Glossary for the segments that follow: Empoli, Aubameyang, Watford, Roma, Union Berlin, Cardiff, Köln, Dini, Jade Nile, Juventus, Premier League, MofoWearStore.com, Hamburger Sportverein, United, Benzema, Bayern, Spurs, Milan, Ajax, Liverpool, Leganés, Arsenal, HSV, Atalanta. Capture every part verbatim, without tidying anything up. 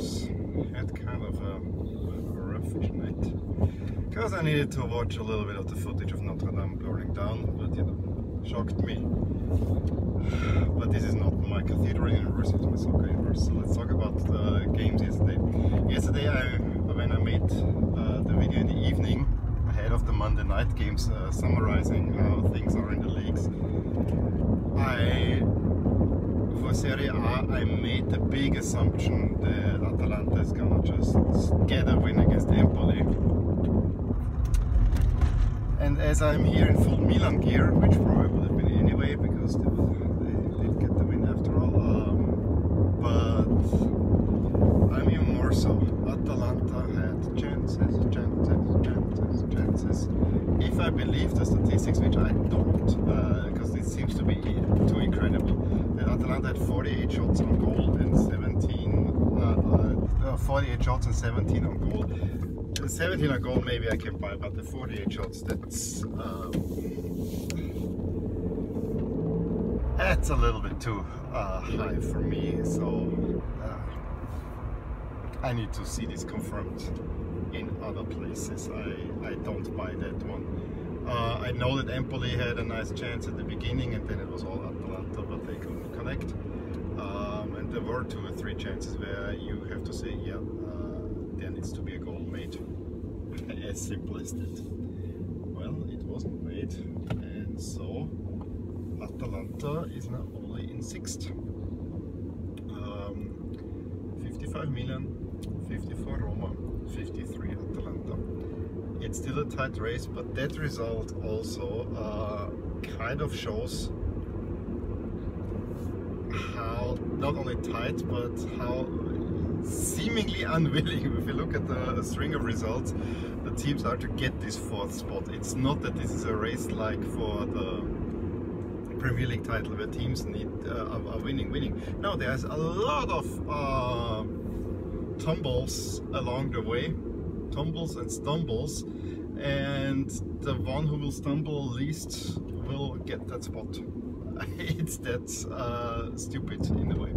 Universe had kind of a, a roughish night, because I needed to watch a little bit of the footage of Notre Dame burning down, but you know, shocked me. But this is not my cathedral universe, it's my soccer universe. So let's talk about the games yesterday. Yesterday, I, when I made uh, the video in the evening, ahead of the Monday night games, uh, summarizing how things are in the leagues, I, for Serie A, I made the big assumption that Atalanta is gonna just get a win against Empoli. And as I'm here in full Milan gear, which probably would have been anyway, because they, they did get the win after all, um, but I'm even more so. Atalanta had chances, chances, chances, chances. If I believe the statistics, which I don't, uh, because it seems to be too incredible, that Atalanta had forty-eight shots on goal and seventeen, uh, uh, forty-eight shots and seventeen on goal. The seventeen on goal maybe I can buy, but the forty-eight shots, that's um, that's a little bit too uh, high for me. So uh, I need to see this confirmed in other places. I, I don't buy that one. Uh, I know that Empoli had a nice chance at the beginning, and then it was all Atalanta, but they couldn't connect. Um, and there were two or three chances where you have to say, yeah, uh, there needs to be a goal made. As simple as that. Well, it wasn't made, and so Atalanta is now only in sixth. Um, fifty-five Milan, fifty-four Roma, fifty-three Atalanta. It's still a tight race, but that result also uh, kind of shows how not only tight, but how seemingly unwilling, if you look at the string of results, the teams are to get this fourth spot. It's not that this is a race like for the Premier League title where teams need uh, are winning, winning. No, there's a lot of uh, tumbles along the way, tumbles and stumbles, and the one who will stumble least will get that spot. It's that uh, stupid in a way.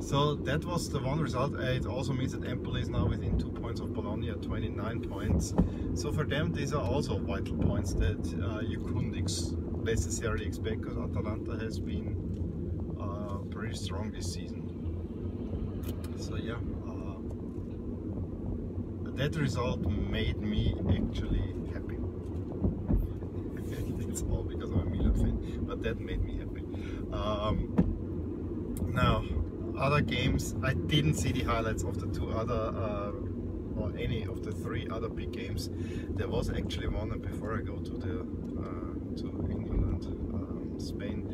So that was the one result. It also means that Empoli is now within two points of Bologna, twenty-nine points. So for them, these are also vital points that uh, you couldn't ex necessarily expect, because Atalanta has been uh, pretty strong this season. So yeah, uh, that result made me actually happy. It's all because I'm a Milan fan, but that made me happy. Um, now, other games, I didn't see the highlights of the two other, uh, or any of the three other big games. There was actually one, and before I go to the uh, to England and um, Spain,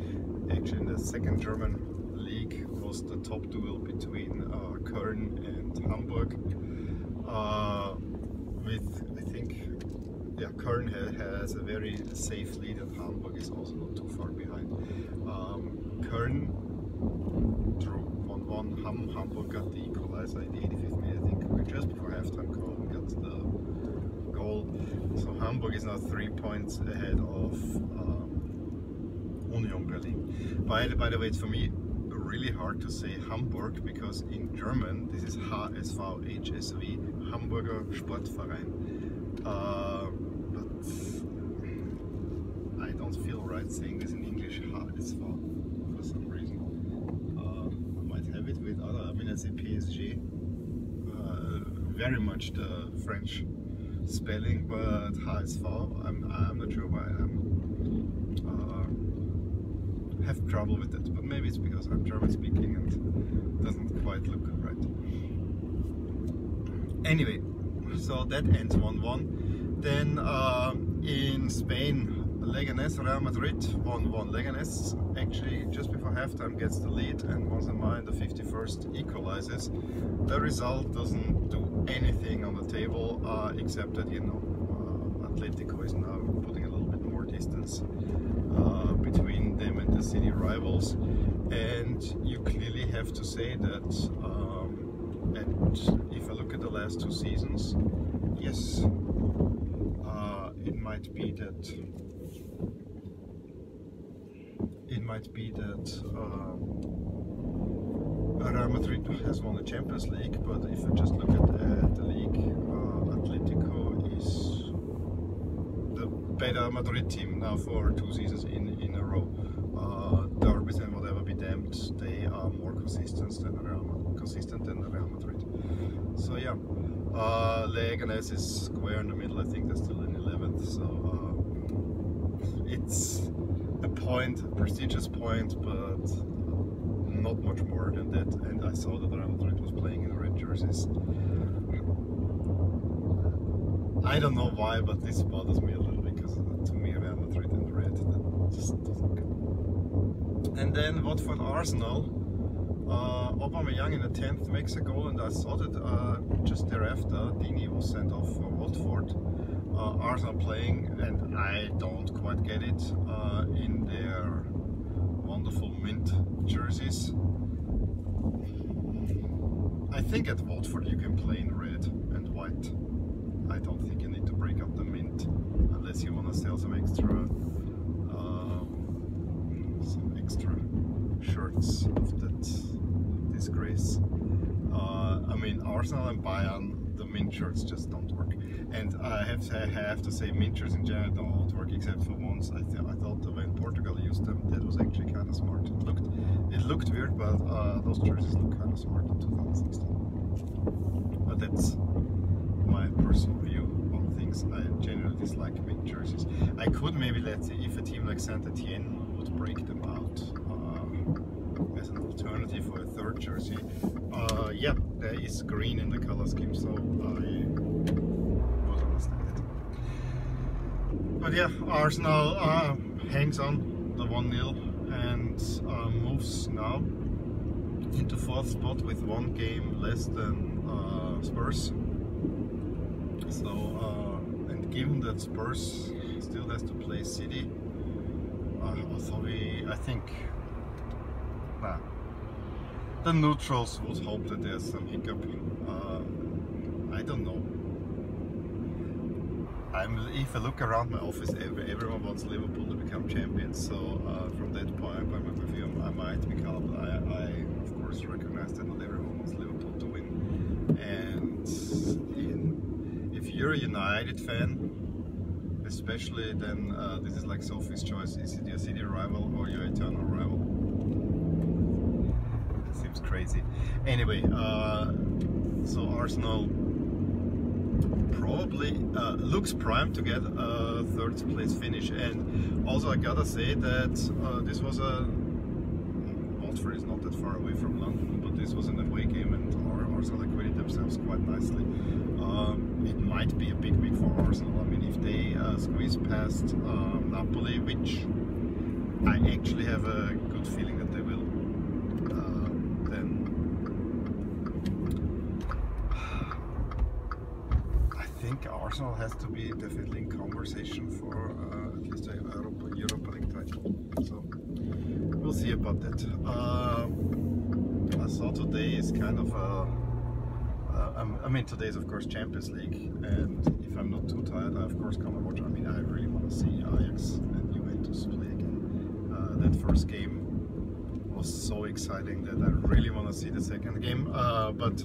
actually in the second German league was the top duel between uh, Köln and Hamburg. Uh, with I think, yeah, Köln has a very safe lead, and Hamburg is also not too far behind. Um, Köln drew. one one, Ham Hamburg got the equalizer in the eighty-fifth minute, I think, just before halftime. Köln got the goal, so Hamburg is now three points ahead of um, Union Berlin. By the, by the way, it's for me really hard to say Hamburg, because in German this is H S V, Hamburger Sportverein, uh, but I don't feel right saying this in English, H S V, for some reason. With other, I mean, I say P S G, uh, very much the French spelling, but H S V, I'm, I'm not sure why I uh, have trouble with it, but maybe it's because I'm German speaking and doesn't quite look right. Anyway, so that ends one one. Then uh, in Spain, Leganés, Real Madrid, one one. Leganés actually just before halftime gets the lead, and Benzema in the fifty-first equalizes. The result doesn't do anything on the table, uh, except that, you know, uh, Atletico is now putting a little bit more distance uh, between them and the city rivals, and you clearly have to say that, um, and if I look at the last two seasons, yes, uh, it might be that It might be that uh, Real Madrid has won the Champions League, but if you just look at uh, the league, uh, Atletico is the better Madrid team now for two seasons in, in a row. Uh, derbies and whatever be damned, they are more consistent than Real, consistent than Real Madrid. So yeah, uh, Leganés is square in the middle. I think they're still in eleventh. So uh, it's a point, a prestigious point, but not much more than that. And I saw that Real Madrid was playing in red jerseys. I don't know why, but this bothers me a little because to me Real Madrid in red, that just doesn't go. And then Watford Arsenal, uh, Aubameyang in the tenth makes a goal, and I saw that uh, just thereafter Dini was sent off for Watford. Uh, Arsenal playing, and I don't quite get it, uh, in their wonderful mint jerseys. I think at Watford you can play in red and white. I don't think you need to break up the mint unless you want to sell some extra um, some extra shirts of that disgrace. Uh, I mean, Arsenal and Bayern, the mint shirts just don't work. And I have to, I have to say, mint shirts in general don't work except for once. I, th I thought when Portugal used them, that was actually kind of smart. It looked, it looked weird, but uh, those jerseys look kind of smart in two thousand sixteen. But that's my personal view on things. I generally dislike mint jerseys. I could maybe, let's say, if a team like Saint-Étienne would break them out um, as an alternative for a third jersey. Uh, yeah, there is green in the color scheme, so I... But yeah, Arsenal uh, hangs on the one nil and uh, moves now into fourth spot with one game less than uh, Spurs. So, uh, and given that Spurs still has to play City, uh, so we, I think nah, the neutrals would hope that there's some hiccup. Uh, I don't know. I'm, if I look around my office, everyone wants Liverpool to become champions, so uh, from that point, by my view, I might become, I, I of course recognize that not everyone wants Liverpool to win, and in, if you're a United fan, especially, then uh, this is like Sophie's choice: is it your city rival or your eternal rival? It seems crazy. Anyway, uh, so Arsenal probably uh, looks primed to get a third place finish, and also I gotta say that uh, this was a Watford is not that far away from London, but this was an away game and Arsenal acquitted themselves quite nicely. Um, it might be a big week for Arsenal. I mean, if they uh, squeeze past um, Napoli, which I actually have a good feeling that they will, uh, then I think Arsenal has to be definitely in conversation for uh, at least a Europa, Europa League title. So we'll see about that. Uh, I saw today is kind of a. Uh, I mean, today is of course Champions League, and if I'm not too tired, I of course come and watch. I mean, I really want to see Ajax and Juventus play again. Uh, that first game was so exciting that I really want to see the second game. Uh, but.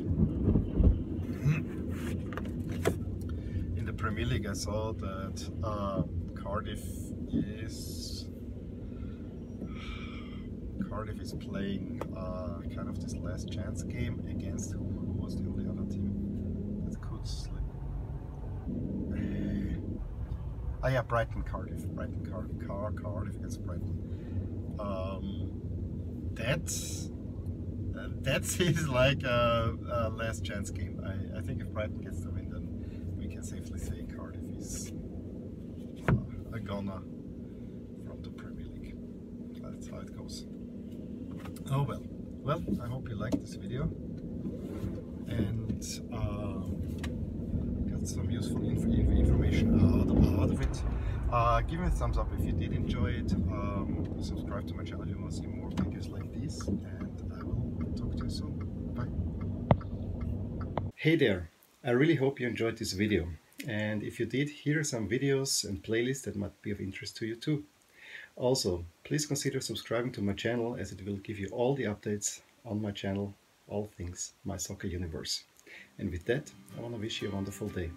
Premier League, I saw that uh, Cardiff is Cardiff is playing uh, kind of this last chance game against who was the only other team that could slip. Ah yeah, Brighton, Cardiff, Brighton, Cardiff, Car, Cardiff against Brighton. Um, that's uh, that's his like a uh, uh, last chance game. I, I think if Brighton gets the win, safely say Cardiff is uh, a goner from the Premier League. That's how it goes. Oh well. Well, I hope you liked this video and uh, got some useful inf information out of, out of it. Uh, give me a thumbs up if you did enjoy it. Um, subscribe to my channel if you want to see more videos like this, and I will talk to you soon. Bye. Hey there. I really hope you enjoyed this video, and if you did, here are some videos and playlists that might be of interest to you too. Also, please consider subscribing to my channel, as it will give you all the updates on my channel all things My Soccer Universe. And with that, I want to wish you a wonderful day.